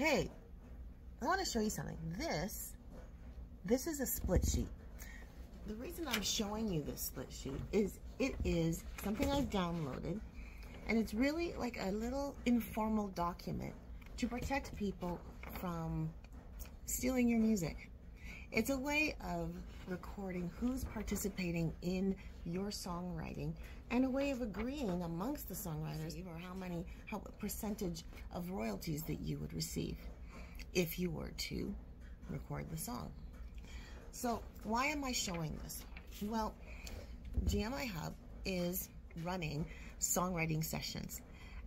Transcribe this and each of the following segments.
hey, I want to show you something. This is a split sheet. The reason I'm showing you this split sheet is it is something I've downloaded, and it's really like a little informal document to protect people from stealing your music. It's a way of recording who's participating in your songwriting and a way of agreeing amongst the songwriters or what percentage of royalties that you would receive if you were to record the song. So why am I showing this? Well, GMI Hub is running songwriting sessions,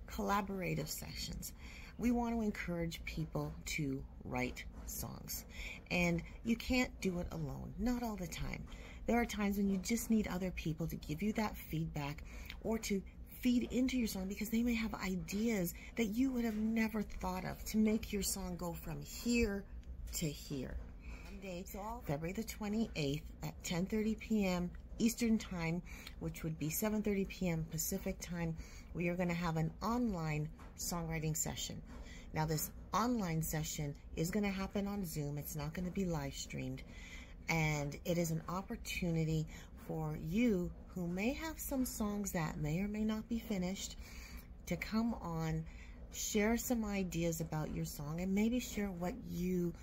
collaborative sessions. We want to encourage people to write songs, and you can't do it alone, not all the time. There are times when you just need other people to give you that feedback or to feed into your song, because they may have ideas that you would have never thought of to make your song go from here to here. Monday, February the 28th at 10:30 p.m. Eastern Time, which would be 7:30 p.m. Pacific Time, we are going to have an online songwriting session. Now, this online session is going to happen on Zoom. It's not going to be live streamed. And it is an opportunity for you who may have some songs that may or may not be finished to come on, share some ideas about your song, and maybe share what you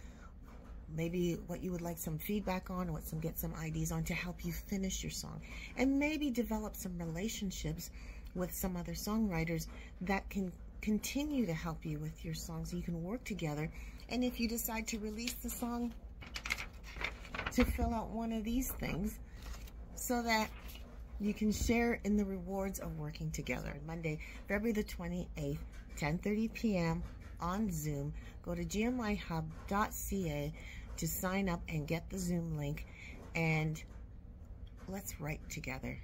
would like some feedback on, or get some ideas on to help you finish your song, and maybe develop some relationships with some other songwriters that can continue to help you with your song so you can work together. And if you decide to release the song, to fill out one of these things so that you can share in the rewards of working together. Monday, February the 28th, 10:30 p.m. on Zoom. Go to gmihub.ca to sign up and get the Zoom link, and let's write together.